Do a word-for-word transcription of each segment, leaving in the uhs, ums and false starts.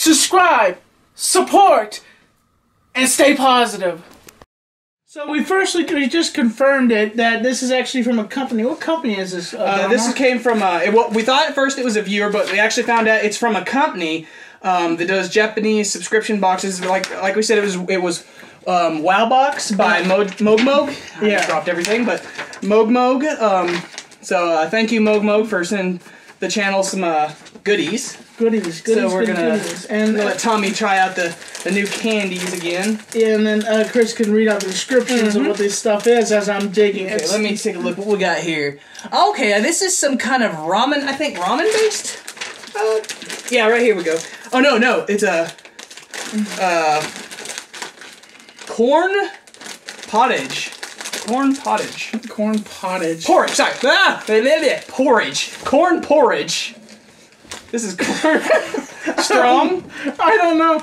subscribe, support, and stay positive. So we firstly we just confirmed it that this is actually from a company. What company is this? Uh, uh, this came from. Uh, it, well, we thought at first it was a viewer, but we actually found out it's from a company um, that does Japanese subscription boxes. Like like we said, it was it was um, Wow Box by MogMog. I yeah. dropped everything, but MogMog. Um, so uh, thank you MogMog for sending the channel some uh, goodies. Goodies, goodies, so we're gonna, goodies. And uh, let Tommy try out the, the new candies again. Yeah, and then uh, Chris can read out the descriptions mm-hmm. of what this stuff is as I'm digging it. Okay, let me take a look at what we got here. Okay, this is some kind of ramen, I think ramen-based? Uh, yeah, right here we go. Oh, no, no, it's a... Uh, corn pottage. Corn pottage. Corn pottage. Porridge, sorry. Ah, porridge. Corn porridge. This is corn. Strong? I don't know.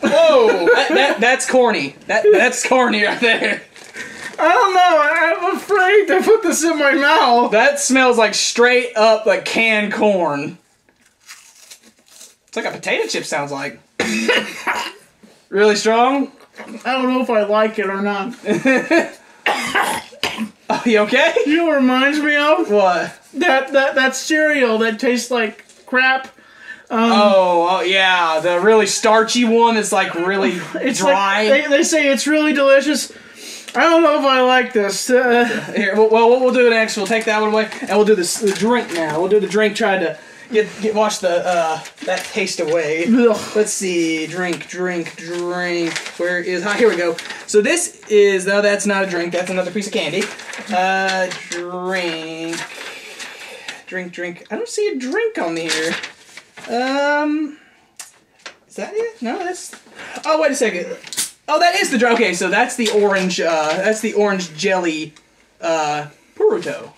Whoa, that, that, that's corny. That, that's corny right there. I don't know. I'm afraid to put this in my mouth. That smells like straight up like canned corn. It's like a potato chip sounds like. Really strong? I don't know if I like it or not. Oh, you okay? You know what it reminds me of? What? That that that cereal that tastes like crap. Um, oh, oh yeah, the really starchy one that's like really it's dry. Like, they, they say it's really delicious. I don't know if I like this. Uh, Here, well, well, what we'll do next, we'll take that one away, and we'll do this, the drink now. We'll do the drink, try to get get wash the uh, that taste away. Ugh. Let's see, drink, drink, drink. Where is? Ah, here we go. So this is no, that's not a drink. That's another piece of candy. Uh, drink. Drink, drink. I don't see a drink on here. Um, is that it? No, that's. Oh, wait a second. Oh, that is the drink. Okay, so that's the orange. Uh, that's the orange jelly. Uh, Puruto.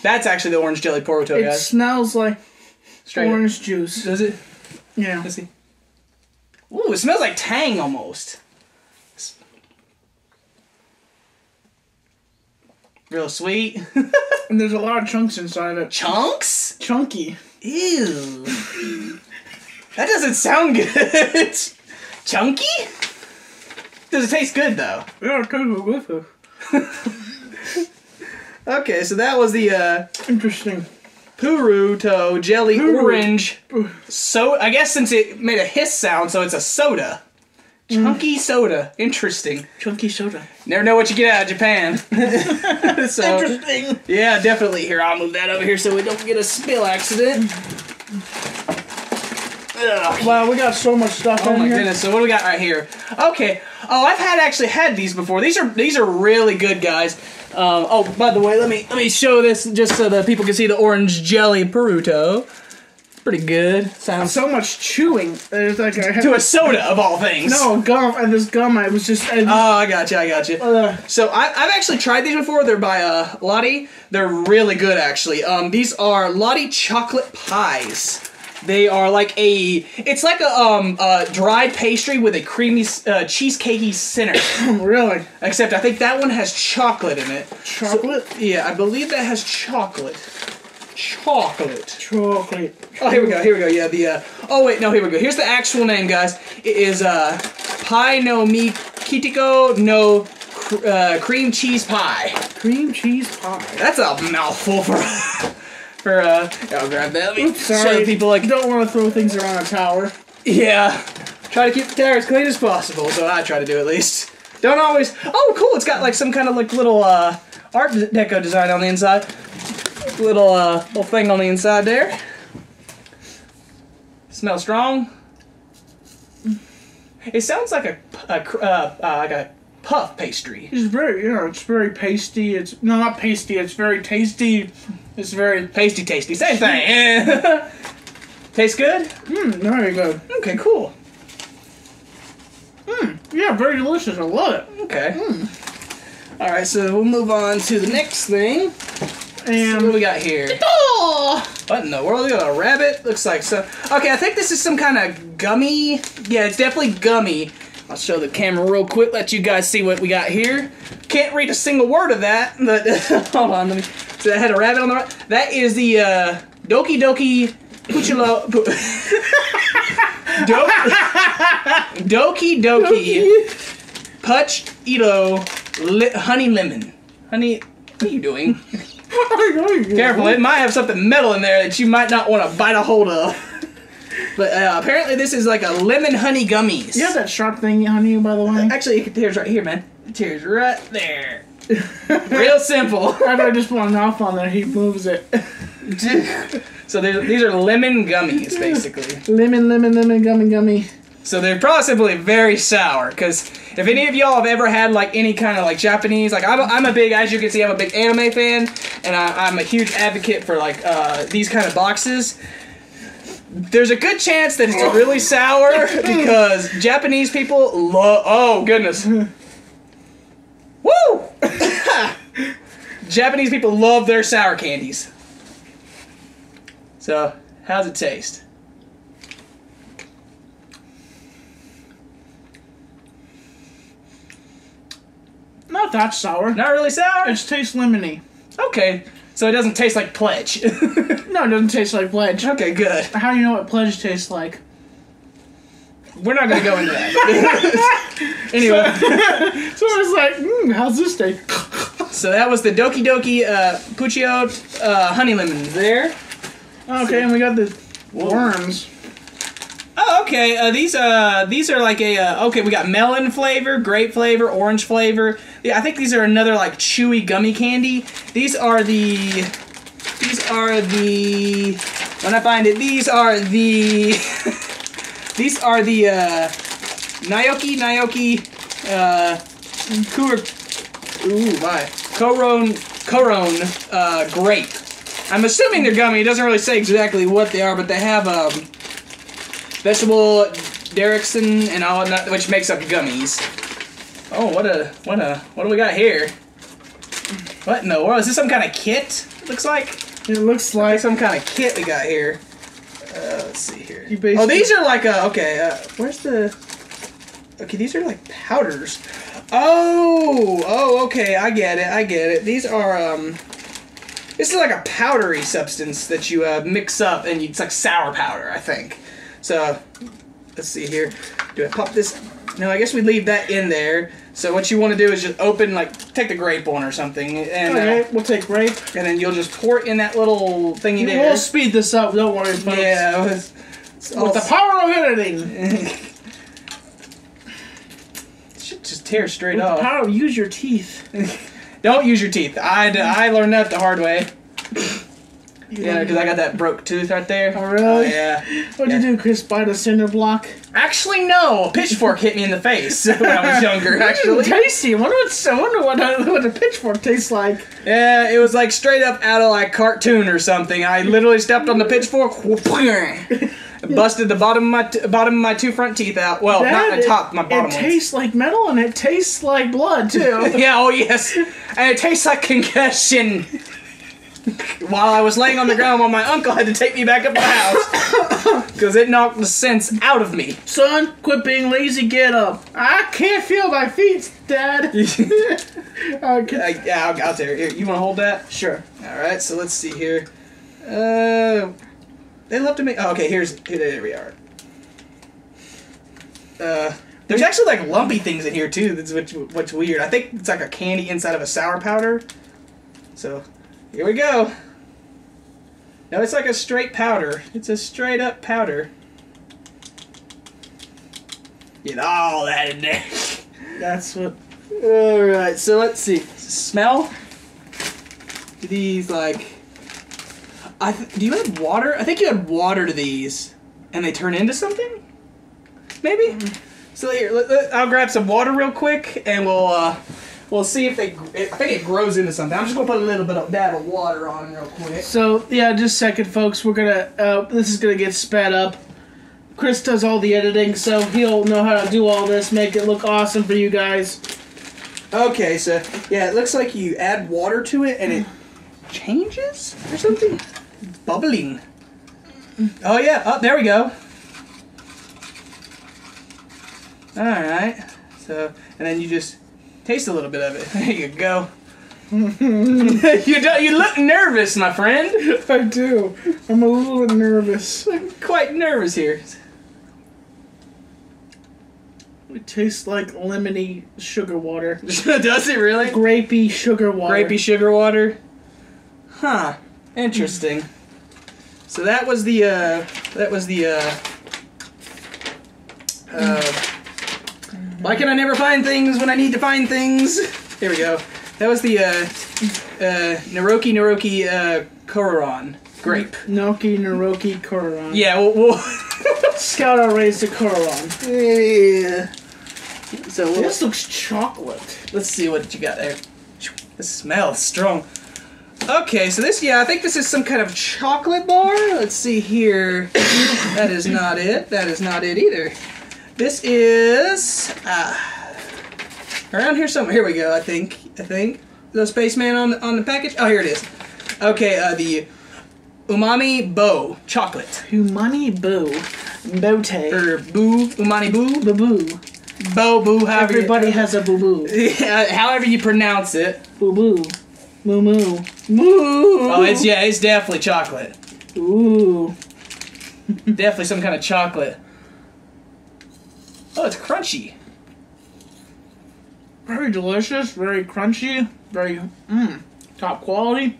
That's actually the orange jelly Puruto, guys. It smells like Straight orange up. juice. Does it? Yeah. Let's see. Ooh, it smells like Tang almost. It's real sweet. And there's a lot of chunks inside it. Chunks? Chunky. Ew. That doesn't sound good. Chunky? Does it taste good, though? Yeah, it tastes delicious. Okay, so that was the, uh... Interesting. Puruto Jelly Puru. Orange. So I guess since it made a hiss sound, so it's a soda. Chunky mm. soda. Interesting. Chunky soda. Never know what you get out of Japan. So, interesting. Yeah, definitely. Here, I'll move that over here so we don't get a spill accident. Ugh. Wow, we got so much stuff oh in here. Oh my goodness. So what do we got right here? Okay. Oh, I've had actually had these before. These are these are really good, guys. Um, oh, by the way, let me let me show this just so that people can see the orange jelly Puruto. Pretty good. Sounds so much chewing. There's like a, to a soda of all things. No gum. And this gum, I was just. I just oh, I got you. I got you. Uh, so I, I've actually tried these before. They're by uh, Lottie. They're really good, actually. Um, these are Lottie chocolate pies. They are like a. It's like a um uh dried pastry with a creamy uh, cheesecakey center. Really? Except I think that one has chocolate in it. Chocolate? So, yeah, I believe that has chocolate. Chocolate. Chocolate. Oh, here we go. Here we go. Yeah, the. Uh, oh wait, no, here we go. Here's the actual name, guys. It is uh, Pie no Mi Kitiko no cr uh, cream cheese pie. Cream cheese pie. That's a mouthful for. for uh, I'll grab that. Let me show the people like. Don't want to throw things around a tower. Yeah. Try to keep the tower as clean as possible. So I try to do at least. Don't always. Oh, cool! It's got like some kind of like little uh, art deco design on the inside. Little uh, little thing on the inside there. Smells strong. It sounds like a a, uh, uh, like a puff pastry. It's very yeah. It's very pasty. It's no, not pasty. It's very tasty. It's very pasty, tasty. Same thing. Tastes good. Mmm, very good. Okay, cool. Mmm, yeah, very delicious. I love it. Okay. Mm. All right, so we'll move on to the next thing. And so what do we got here? What in the world? We got a rabbit. Looks like so. Okay, I think this is some kind of gummy. Yeah, it's definitely gummy. I'll show the camera real quick. Let you guys see what we got here. Can't read a single word of that. But hold on, let me. So I had a rabbit on the right. That is the uh, Doki Doki Puchilo. Doki, Doki Doki Puchilo Honey Lemon. Honey, what are you doing? Careful, it might have something metal in there that you might not want to bite a hold of. But uh, apparently this is like a lemon honey gummies. You have that sharp thing on you, by the way? Actually, it tears right here, man. It tears right there. Real simple. After I just put my mouth on there, he moves it. So these are lemon gummies, basically. Lemon, lemon, lemon, gummy, gummy. So they're possibly very sour, because if any of y'all have ever had like any kind of like Japanese, like I'm a, I'm a big, as you can see, I'm a big anime fan, and I, I'm a huge advocate for like uh, these kind of boxes. There's a good chance that it's really sour because Japanese people love... Oh, goodness. Woo! Japanese people love their sour candies. So, how's it taste? Not that sour. Not really sour? It tastes lemony. Okay. So it doesn't taste like Pledge. No, it doesn't taste like Pledge. Okay, good. How do you know what Pledge tastes like? We're not going to go into that. Anyway. So, so I was like, hmm, how's this taste? So that was the Doki Doki uh, Puchilo uh, Honey Lemon there. Okay, so, and we got the worms. Oh, okay. Uh, these uh, these are like a... Uh, okay, we got melon flavor, grape flavor, orange flavor. Yeah, I think these are another like chewy gummy candy. These are the... These are the... When I find it, these are the... These are the uh, Naoki Naoki uh, Kur... Ooh, my. Koron, Koron uh, grape. I'm assuming they're gummy. It doesn't really say exactly what they are, but they have... Um, Vegetable Derrickson and all, that, which makes up gummies. Oh, what a, what a, what do we got here? What in the world? Is this some kind of kit? It looks like. It looks like some kind of kit we got here. Uh, let's see here. Oh, these are like a, okay, uh, where's the, okay, these are like powders. Oh, oh, okay, I get it, I get it. These are, um, this is like a powdery substance that you uh, mix up and you, it's like sour powder, I think. So, let's see here. Do I pop this? No, I guess we leave that in there. So what you want to do is just open, like, take the grape on or something. And, okay, uh, we'll take grape. And then you'll just pour it in that little thingy you there. We'll speed this up, don't worry, folks. Yeah. With, with the power of editing. Should just tear straight with off. The power, use your teeth. Don't use your teeth. I, I learned that the hard way. Yeah, because I got that broke tooth right there. Oh, really? Oh, yeah. What'd yeah. you do, Chris? Bite a cinder block? Actually, no. A pitchfork hit me in the face when I was younger, actually. Tasty. I wonder, what, I wonder what, what a pitchfork tastes like. Yeah, it was like straight up out of like cartoon or something. I literally stepped on the pitchfork, busted the bottom of my, t bottom of my two front teeth out. Well, that not the it, top, my bottom It ones. Tastes like metal, and it tastes like blood, too. Yeah, oh, yes. And it tastes like concussion. While I was laying on the ground, while my uncle had to take me back up to the house. Because it knocked the sense out of me. Son, quit being lazy, get up. I can't feel my feet, Dad. Okay. Yeah, I'll, I'll tear it. Here, you want to hold that? Sure. Alright, so let's see here. Uh, they love to make... Oh, okay, here's... Here, there we are. Uh... There's actually, like, lumpy things in here, too, that's which, what's weird. I think it's like a candy inside of a sour powder. So... Here we go. No, it's like a straight powder. It's a straight up powder. Get all that in there. That's what... Alright, so let's see. Smell? Do these like... I th do you add water? I think you add water to these. And they turn into something? Maybe? Mm-hmm. So here, let, let, I'll grab some water real quick and we'll... Uh, We'll see if they, I think it grows into something. I'm just going to put a little bit of dab of water on real quick. So, yeah, just a second, folks. We're going to, uh, this is going to get sped up. Chris does all the editing, so he'll know how to do all this, make it look awesome for you guys. Okay, so, yeah, it looks like you add water to it and it changes or something. It's bubbling. Oh, yeah. Oh, there we go. All right. So, and then you just... Taste a little bit of it. There you go. you do, you look nervous, my friend. I do. I'm a little bit nervous. I'm quite nervous here. It tastes like lemony sugar water. Does it really? Grapey sugar water. Grapey sugar water. Huh. Interesting. So that was the uh, that was the uh, uh, why can I never find things when I need to find things? Here we go. That was the uh, uh, Naroki Naroki uh, Kororon grape. Naroki Naroki Kororon. Yeah, we'll, we'll scout our race to Kororon. Yeah. So we'll, this looks chocolate. Let's see what you got there. This smells strong. Okay, so this, yeah, I think this is some kind of chocolate bar. Let's see here. That is not it. That is not it either. This is uh, around here somewhere. Here we go. I think. I think. The spaceman on on the package. Oh, here it is. Okay, uh, the Umaibo chocolate. Umaibo. Bote. Or boo. Umaibo. Boo boo. Bo boo. However. Everybody you, has a boo boo. Yeah. However you pronounce it. Boo boo. Moo moo. Moo! Oh, it's, yeah, it's definitely chocolate. Ooh. Definitely some kind of chocolate. Oh, it's crunchy. Very delicious, very crunchy, very, mmm, top quality.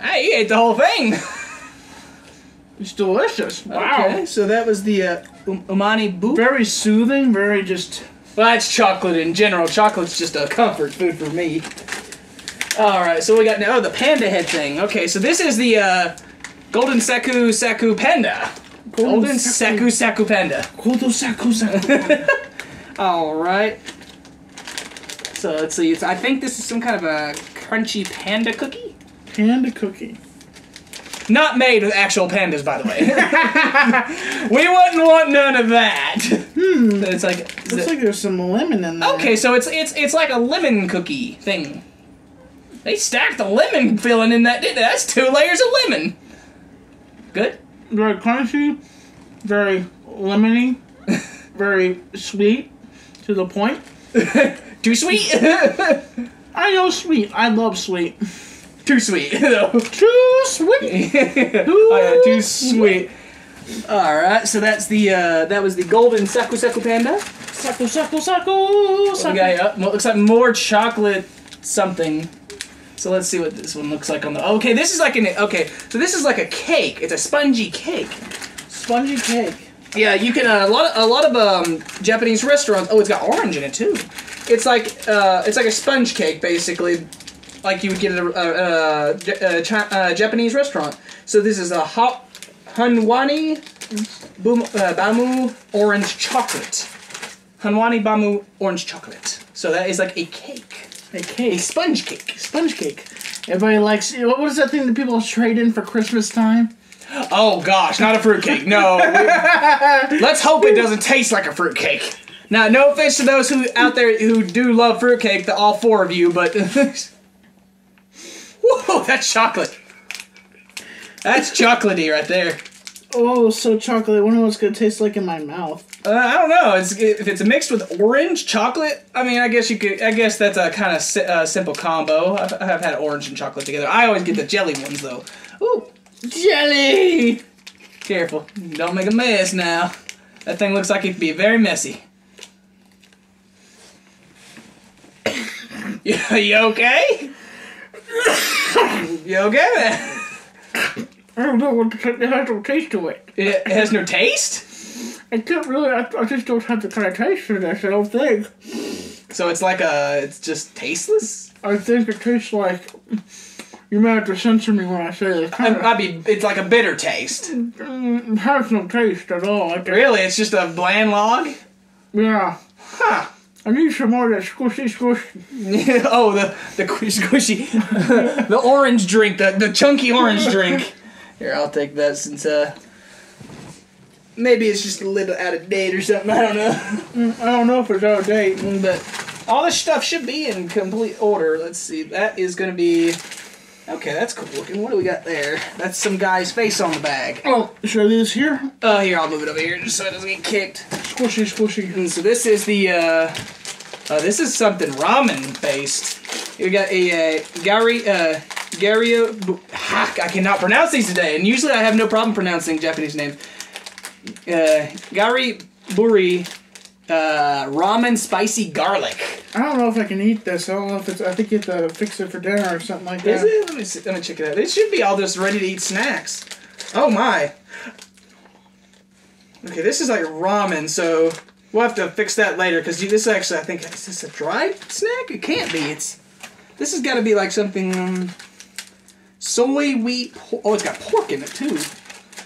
Hey, you ate the whole thing. It's delicious. Wow. Okay, so that was the uh, um Umaibo. Very soothing, very just... Well, it's chocolate in general. Chocolate's just a comfort food for me. Alright, so we got now, oh, the panda head thing. Okay, so this is the uh, Golden Saku Saku Panda. Golden, Golden Saku Saku Panda. Golden Saku Saku. Alright. So let's see. It's, I think this is some kind of a crunchy panda cookie. Panda cookie. Not made with actual pandas, by the way. We wouldn't want none of that. Hmm. So it's like looks it... like there's some lemon in there. Okay, so it's it's it's like a lemon cookie thing. They stacked the lemon filling in that, didn't they? That's two layers of lemon. Good. Very crunchy, very lemony, very sweet to the point. Too sweet. I know sweet. I love sweet. Too sweet. Too sweet. Too, oh, yeah, too sweet. sweet. All right, so that's the uh, that was the Golden Saku Saku Panda. Saku Saku Saku Saku. Okay, uh, well, it looks like more chocolate something. So let's see what this one looks like on the. Okay, this is like an. Okay, so this is like a cake. It's a spongy cake. Spongy cake. Yeah, you can uh, a lot of, a lot of um, Japanese restaurants. Oh, it's got orange in it too. It's like uh, it's like a sponge cake basically. Like you would get at a, a, a, a Japanese restaurant. So this is a hot Hanwani Bum, uh, Bamu orange chocolate. Hanwani Bamu orange chocolate. So that is like a cake. A cake. A sponge cake. Sponge cake. Everybody likes... What is that thing that people trade in for Christmas time? Oh gosh, not a fruitcake. No. Let's hope it doesn't taste like a fruitcake. Now, no offense to those who out there who do love fruitcake, the all four of you, but... Whoa, that's chocolate. That's chocolatey right there. Oh, so chocolate. I wonder what it's going to taste like in my mouth. Uh, I don't know. It's, if it's mixed with orange chocolate, I mean, I guess you could. I guess that's a kind of si uh, simple combo. I've, I've had orange and chocolate together. I always get the jelly ones, though. Ooh, jelly! Careful. Don't make a mess now. That thing looks like it could be very messy. You okay? You okay then? I don't know what to, it has no taste to it. It has no taste? I can't really, I, I just don't have the kind of taste for this, I don't think. So it's like a, it's just tasteless? I think it tastes like, you might have to censor me when I say this. I mean, it's like a bitter taste. It has no taste at all. I really? It's just a bland log? Yeah. Huh. I need some more of that squishy squishy. Oh, the, the squishy squishy. The orange drink, the, the chunky orange drink. Here, I'll take that since, uh... maybe it's just a little out of date or something, I don't know. I don't know if it's out of date. But all this stuff should be in complete order. Let's see, that is going to be... Okay, that's cool looking. What do we got there? That's some guy's face on the bag. Oh, should I leave this here? Uh, here, I'll move it over here just so it doesn't get kicked. Squishy, squishy. And so this is the, uh... Uh, this is something ramen based. We got a uh, gari, uh, gario, ah, I cannot pronounce these today, and usually I have no problem pronouncing Japanese names. Uh, gari buri uh, ramen spicy garlic. I don't know if I can eat this. I don't know if it's, I think you have to fix it for dinner or something like that. Is it? Let me, see, let me check it out. It should be all this ready to eat snacks. Oh my. Okay, this is like ramen, so we'll have to fix that later, because this actually, I think, is this a dried snack? It can't be. It's This has got to be like something, um, soy, wheat, oh, it's got pork in it, too.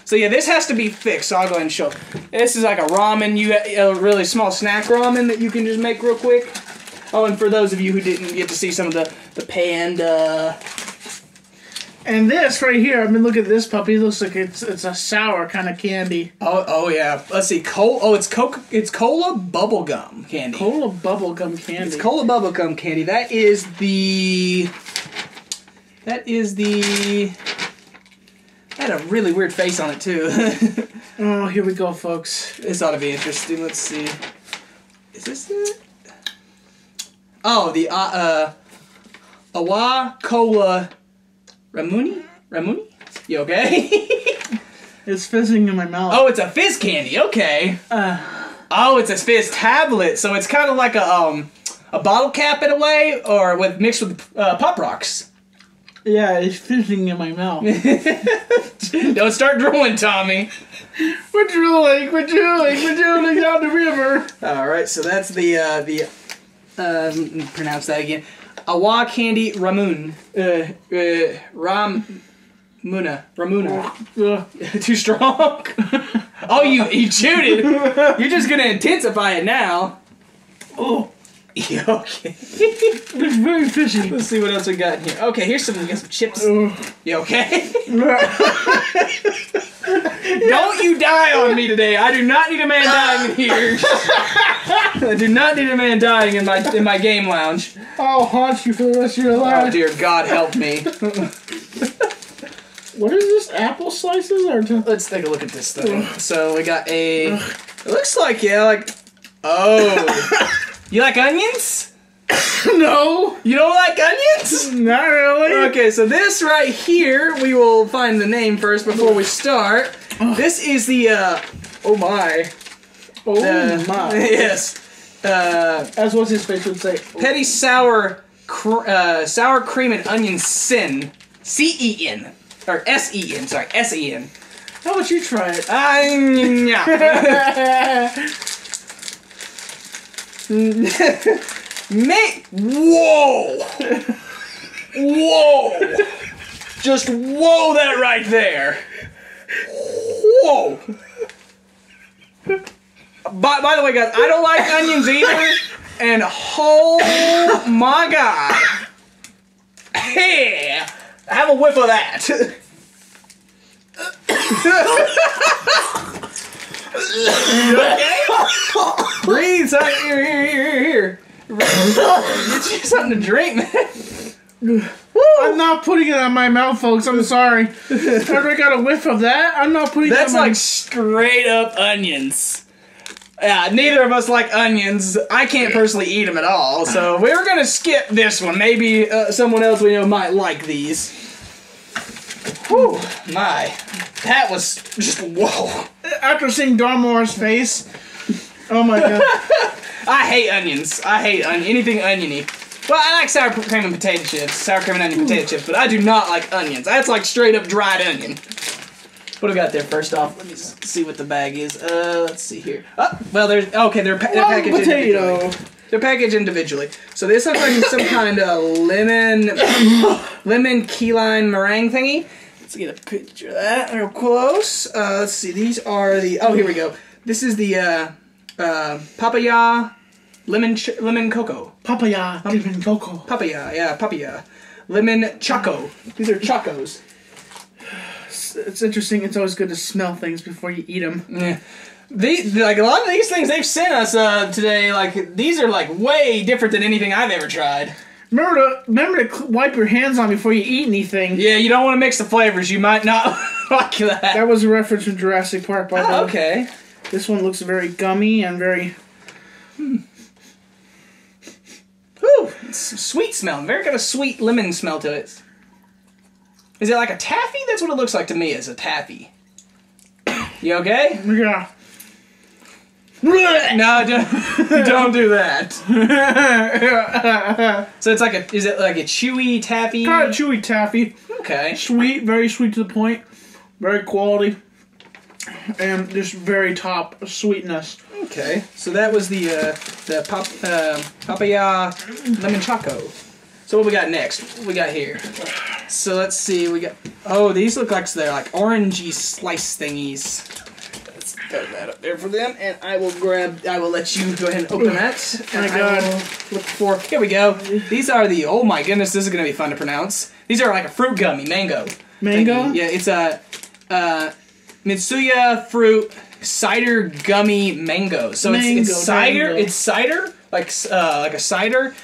So, yeah, this has to be fixed, so I'll go ahead and show it. This is like a ramen, you a really small snack ramen that you can just make real quick. Oh, and for those of you who didn't get to see some of the, the panda... And this right here, I mean, look at this puppy. It looks like it's it's a sour kind of candy. Oh, oh yeah. Let's see. Cola. Oh, it's Coke. It's cola bubblegum candy. Cola bubblegum candy. It's cola bubblegum candy. That is the. That is the. That had a really weird face on it too. Oh, here we go, folks. This ought to be interesting. Let's see. Is this it? Oh, the uh, uh Awa Cola. Ramuni? Ramuni? You okay? It's fizzing in my mouth. Oh, it's a fizz candy. Okay. Uh, oh, it's a fizz tablet. So it's kind of like a um a bottle cap in a way, or with mixed with uh, Pop Rocks. Yeah, it's fizzing in my mouth. Don't start drooling, Tommy. We're drooling. We're drooling. We're drooling down the river. All right. So that's the uh, the uh, pronounce that again. Awa candy Ramun. Uh, uh, Ram... Muna. Ramuna. Too strong? Oh, you, you chewed it. You're just going to intensify it now. Oh. Yeah, okay. It's very fishy. Let's see what else we got in here. Okay, here's some, we got some chips. Uh, you okay? Don't you die on me today. I do not need a man dying in here. I do not need a man dying in my in my game lounge. I'll haunt you for the rest of your life. Oh dear God, help me. What is this? Apple slices? Or let's take a look at this thing. Ugh. So we got a. Ugh. It looks like yeah, like oh. You like onions? No. You don't like onions? Not really. Okay, so this right here, we will find the name first before we start. Ugh. This is the, uh, oh my. Oh uh, my. Yes. Uh, As what's his face would say. Petty sour, cr uh, sour cream and onion sin. C E N. Or S E N, sorry, S E N. How about you try it? I, yeah. Mate, whoa, whoa, just whoa that right there, whoa. By, by the way, guys, I don't like onions either, and oh my God, hey, have a whiff of that. Breathe, son. Here, here, here, here. Get you something to drink, man. Woo. I'm not putting it on my mouth, folks. I'm sorry. After I got a whiff of that, I'm not putting That's it on like my... straight up onions. Yeah, neither of us like onions. I can't personally eat them at all, so we're going to skip this one. Maybe uh, someone else we know might like these. Whew, my. That was just, whoa. After seeing Darmor's face, oh my God. I hate onions. I hate on anything oniony. Well, I like sour cream and potato chips, sour cream and onion Ooh. potato chips, but I do not like onions. That's like straight up dried onion. What do we got there first off? Let me see what the bag is. Uh, let's see here. Oh, well, there's, okay, they're, pa they're packaged potato. individually. They're packaged individually. So this looks like some kind of lemon, lemon key lime meringue thingy. Let's get a picture of that real close. Uh, let's see. These are the... Oh, here we go. This is the uh, uh, papaya lemon ch lemon cocoa. Papaya um, lemon cocoa. Papaya, yeah, papaya. Lemon choco. These are chocos. It's, it's interesting. It's always good to smell things before you eat them. Yeah. These, like a lot of these things they've sent us uh, today, like these are like way different than anything I've ever tried. Remember to, remember to wipe your hands on before you eat anything. Yeah, you don't want to mix the flavors. You might not like that. That was a reference from Jurassic Park, by the way. Oh, okay. This one looks very gummy and very... Hmm. Ooh, it's sweet smell. Very kind of sweet lemon smell to it. Is it like a taffy? That's what it looks like to me, is a taffy. You okay? Yeah. No, don't, don't do that. So it's like a, is it like a chewy taffy? Kind of chewy taffy. Okay. Sweet, very sweet to the point. Very quality. And just very top sweetness. Okay. So that was the, uh, the pop, uh, papaya lemon choco. So what we got next? What we got here? So let's see, we got, oh, these look like they're like orangey slice thingies. Let's throw that up there for them, and I will grab, I will let you go ahead and open that. And oh my God. I will look for, here we go. These are the, oh my goodness, this is going to be fun to pronounce. These are like a fruit gummy, mango. Mango? Thingy. Yeah, it's a uh, Mitsuya Fruit Cider Gummy Mango. So mango, it's, it's cider, mango. It's cider, like uh, like a cider.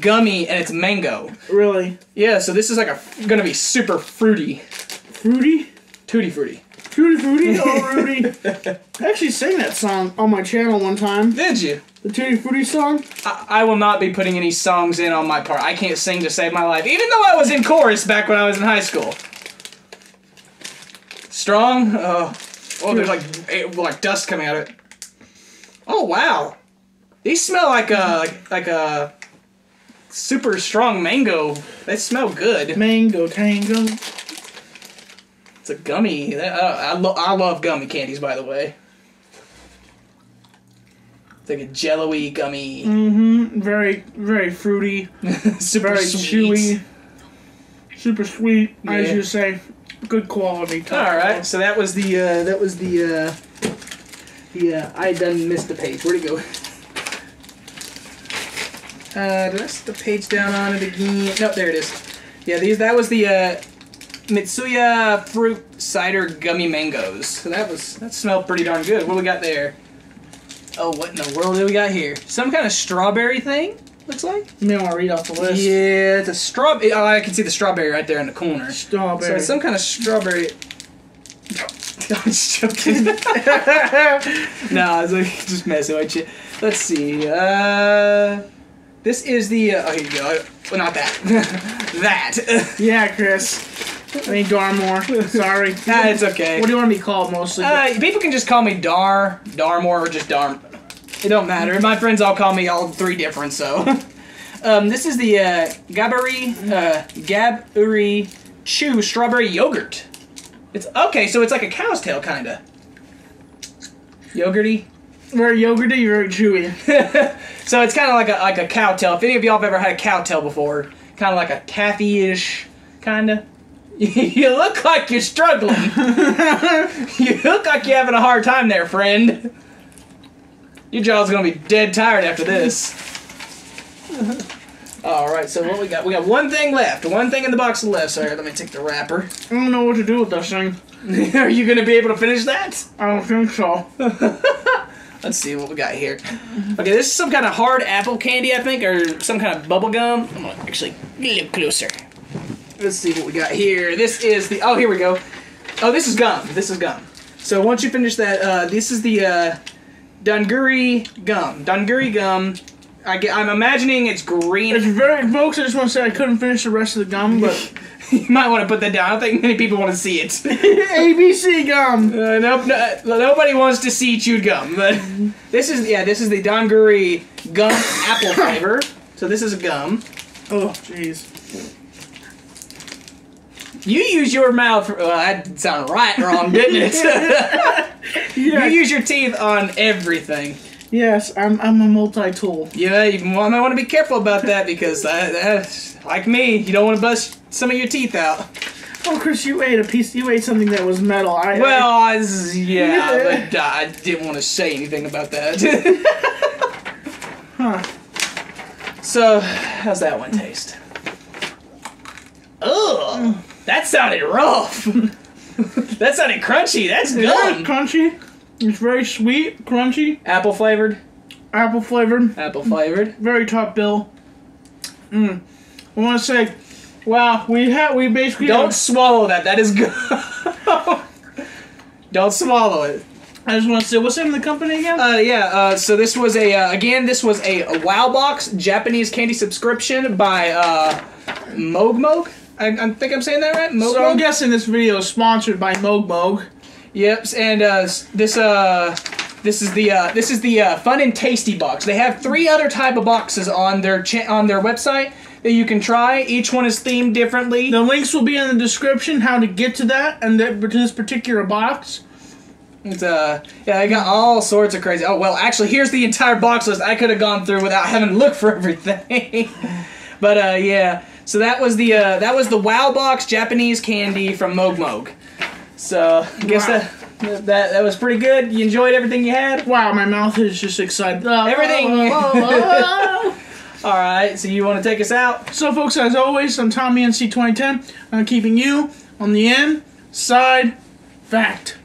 Gummy, and it's mango. Really? Yeah, so this is like a gonna be super fruity. Fruity? Tutti fruity. Tutti fruity? Oh, Rudy. I actually sang that song on my channel one time. Did you? The Tutti Fruity song? I, I will not be putting any songs in on my part. I can't sing to save my life, even though I was in chorus back when I was in high school. Strong? Uh, oh, there's like, it, like dust coming out of it. Oh, wow. These smell like a, like, like a... super strong mango. They smell good. Mango tango. It's a gummy. That, uh, I, lo I love gummy candies, by the way. It's like a jello-y gummy. Mm-hmm. Very, very fruity. Super very sweet. Chewy. Super sweet, yeah. As you say. Good quality. All right. So that was the. Uh, that was the. Uh, the. Uh, I done missed the page. Where'd it go? Uh, did I set the page down on it again? Nope, there it is. Yeah, these that was the uh, Mitsuya Fruit Cider Gummy Mangoes. So that was that smelled pretty darn good. What do we got there? Oh, what in the world do we got here? Some kind of strawberry thing, looks like. You may want to read off the list. Yeah, it's a strawberry. Oh, I can see the strawberry right there in the corner. Strawberry. So it's some kind of strawberry. I'm just joking. No, I was like just messing with you. Let's see. Uh. This is the, uh, oh, here you go. Well, not that. That. Yeah, Chris. I mean, Darmor. Sorry. Nah, it's okay. What do you want to be called mostly? Uh, people can just call me Dar, Darmor, or just Darm. It don't matter. My friends all call me all three different, so. um, this is the uh, Gaburi, uh, Gaburi Chew Strawberry Yogurt. It's, okay, so it's like a cow's tail, kind of. Yogurty. Very yogurty, very chewy. So it's kind of like a like a cowtail. If any of y'all have ever had a cowtail before, kind of like a taffy-ish, kind of. You look like you're struggling. You look like you're having a hard time there, friend. Your jaw's gonna be dead tired after this. All right, so what we got? We got one thing left. One thing in the box left. Sorry, let me take the wrapper. I don't know what to do with this thing. Are you gonna be able to finish that? I don't think so. Let's see what we got here. Okay, this is some kind of hard apple candy, I think, or some kind of bubble gum. I'm gonna actually get a little closer. Let's see what we got here. This is the, oh, here we go. Oh, this is gum. This is gum. So once you finish that, uh, this is the uh, Donguri gum. Donguri gum. I get, I'm imagining it's green. It's very, folks, I just want to say I couldn't finish the rest of the gum, but... You might want to put that down. I don't think many people want to see it. A B C gum. Uh, nope, no, nobody wants to see chewed gum. But this is yeah, this is the Donguri gum apple flavor. So this is a gum. Oh, jeez. You use your mouth. For, well, that sounded right wrong, didn't it? Yeah. You use your teeth on everything. Yes, I'm. I'm a multi-tool. Yeah, you might want to be careful about that because, I, I, like me, you don't want to bust some of your teeth out. Oh, Chris, you ate a piece. You ate something that was metal. I, well, I, I, yeah, but I didn't want to say anything about that. Huh. So, how's that one taste? Ugh, that sounded rough. That sounded crunchy. That's good. That crunchy. It's very sweet, crunchy. Apple flavored. Apple flavored. Apple flavored. Very top bill. Mm. I want to say, wow, we had we basically don't have... swallow that. That is good. Don't swallow it. I just want to say, what's in the company again? Uh, yeah, uh, so this was a, uh, again, this was a, a Wow Box Japanese candy subscription by, uh, MogMog? I, I think I'm saying that right? MogMog? So I'm guessing this video is sponsored by MogMog. Yep, and, uh, this, uh... This is the uh, this is the uh, Fun and Tasty box. They have three other type of boxes on their cha on their website that you can try. Each one is themed differently. The links will be in the description. How to get to that and that, to this particular box. It's uh yeah, I got all sorts of crazy. Oh well, actually, here's the entire box list. I could have gone through without having to look for everything. But uh, yeah, so that was the uh, that was the Wow Box Japanese candy from MogMog. So I guess wow. that. That that was pretty good. You enjoyed everything you had? Wow, my mouth is just excited. Uh, everything! Uh, uh, uh. Alright, so you want to take us out? So folks, as always, I'm Tommy N C twenty ten. I'm keeping you on the inside fact.